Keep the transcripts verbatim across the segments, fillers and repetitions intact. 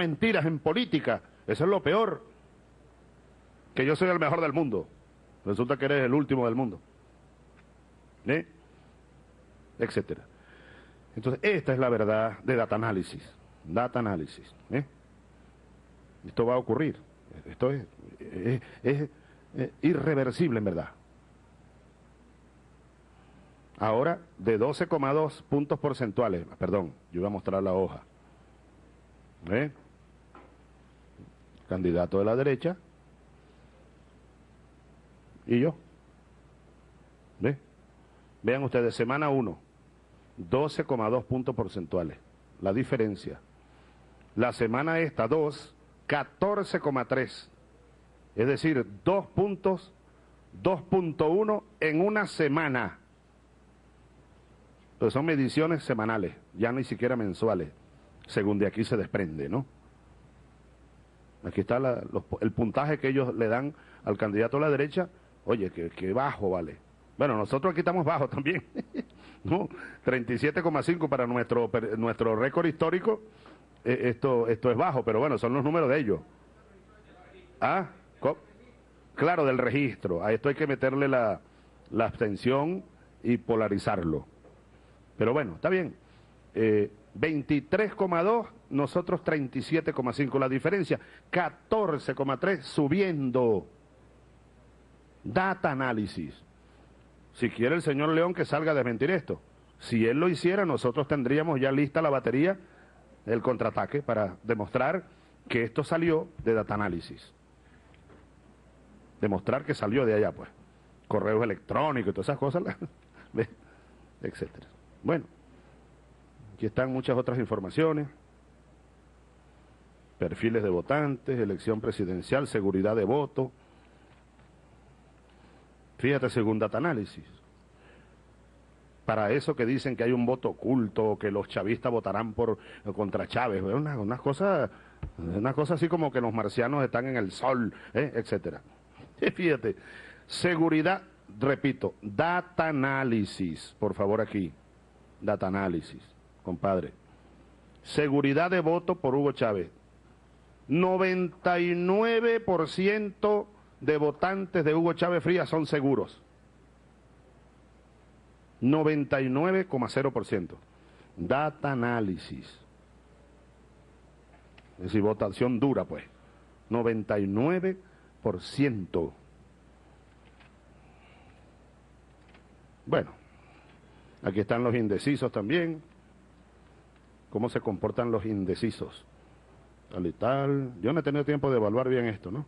mentiras en política. Eso es lo peor. Que yo soy el mejor del mundo. Resulta que eres el último del mundo. ¿Eh? Etcétera. Entonces, esta es la verdad de datanálisis. Datanálisis. ¿Eh? Esto va a ocurrir. Esto es, es, es, es irreversible, en verdad. Ahora, de doce coma dos puntos porcentuales. Perdón, yo voy a mostrar la hoja. ¿Eh? Candidato de la derecha. Y yo. ¿Eh? Vean ustedes, semana uno, doce coma dos puntos porcentuales. La diferencia. La semana esta, dos, catorce coma tres. Es decir, dos puntos, dos punto uno en una semana. Pero son mediciones semanales, ya ni siquiera mensuales, según de aquí se desprende, ¿no? Aquí está la, los, el puntaje que ellos le dan al candidato a la derecha. Oye, que, que bajo, vale. Bueno, nosotros aquí estamos bajos también, ¿no? treinta y siete coma cinco para nuestro, nuestro récord histórico. Eh, esto, esto es bajo, pero bueno, son los números de ellos. ¿Ah? ¿Cómo? Claro, del registro. A esto hay que meterle la, la abstención y polarizarlo. Pero bueno, está bien. Eh, veintitrés coma dos, nosotros treinta y siete coma cinco. La diferencia, catorce coma tres, subiendo. Data análisis. Si quiere el señor León que salga a desmentir esto. Si él lo hiciera, nosotros tendríamos ya lista la batería, el contraataque, para demostrar que esto salió de data análisis. Demostrar que salió de allá, pues. Correos electrónicos y todas esas cosas, etcétera. Bueno, aquí están muchas otras informaciones, perfiles de votantes, elección presidencial, seguridad de voto. Fíjate, según datanálisis, para eso que dicen que hay un voto oculto, que los chavistas votarán por contra Chávez, una, una, cosa, una cosa así como que los marcianos están en el sol, ¿eh? Etcétera. Fíjate, seguridad, repito, datanálisis, por favor aquí. Datanálisis, compadre. Seguridad de voto por Hugo Chávez. noventa y nueve por ciento de votantes de Hugo Chávez Frías son seguros. noventa y nueve coma cero por ciento. Datanálisis. Es decir, votación dura, pues. noventa y nueve por ciento. Bueno. Aquí están los indecisos también. ¿Cómo se comportan los indecisos? Tal y tal. Yo no he tenido tiempo de evaluar bien esto, ¿no?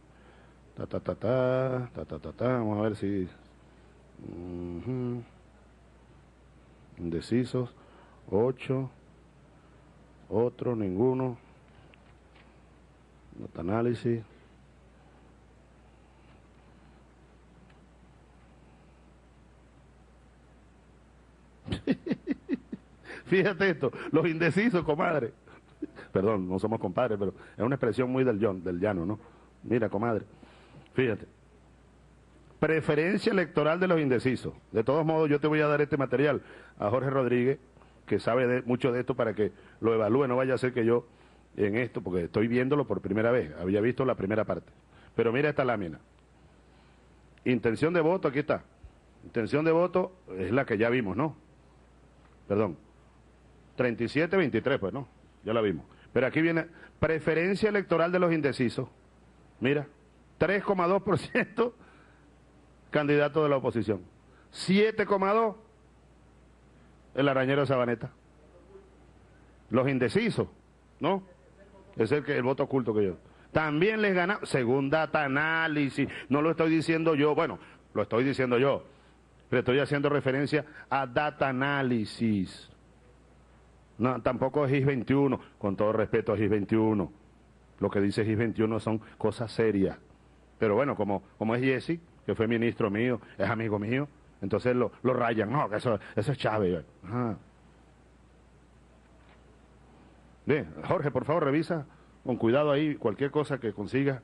Ta, ta, ta, ta, ta, ta, ta, ta. Vamos a ver si... Uh-huh. Indecisos. Ocho. Otro, ninguno. Datanálisis. Fíjate esto, los indecisos, comadre. Perdón, no somos compadres, pero es una expresión muy del, yon, del llano, ¿no? Mira, comadre, fíjate. Preferencia electoral de los indecisos. De todos modos, yo te voy a dar este material a Jorge Rodríguez, que sabe de, mucho de esto, para que lo evalúe. No vaya a ser que yo en esto, porque estoy viéndolo por primera vez. Había visto la primera parte. Pero mira esta lámina. Intención de voto, aquí está. Intención de voto es la que ya vimos, ¿no? Perdón, treinta y siete veintitrés, pues, ¿no? Ya la vimos. Pero aquí viene preferencia electoral de los indecisos. Mira, tres coma dos por ciento candidato de la oposición. siete coma dos por ciento el arañero de Sabaneta. Los indecisos, ¿no? Es el, que, el voto oculto que yo. También les gana, según data análisis, no lo estoy diciendo yo, bueno, lo estoy diciendo yo. Pero estoy haciendo referencia a datanálisis. No, tampoco es G I S veintiuno, con todo respeto a G I S veintiuno. Lo que dice G I S veintiuno son cosas serias. Pero bueno, como, como es Jesse, que fue ministro mío, es amigo mío, entonces lo, lo rayan. No, que eso, eso es Chávez. Ajá. Bien, Jorge, por favor, revisa con cuidado ahí cualquier cosa que consigas.